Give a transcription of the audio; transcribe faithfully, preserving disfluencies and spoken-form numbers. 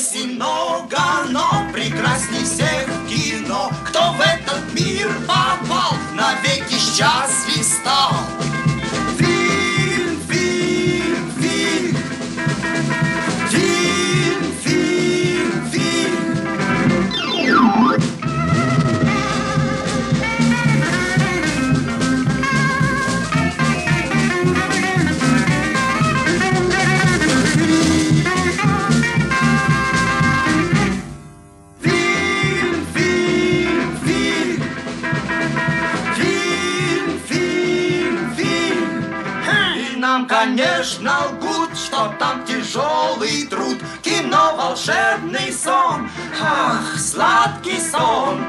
Здесь и много, но прекрасней всех кино. Кто в этот мир попал, навеки счастлив стал. Фильм, фильм, фильм. Фильм, фильм, фильм. Конечно, лгут, что там тяжелый труд. Кино — волшебный сон, ах, сладкий сон.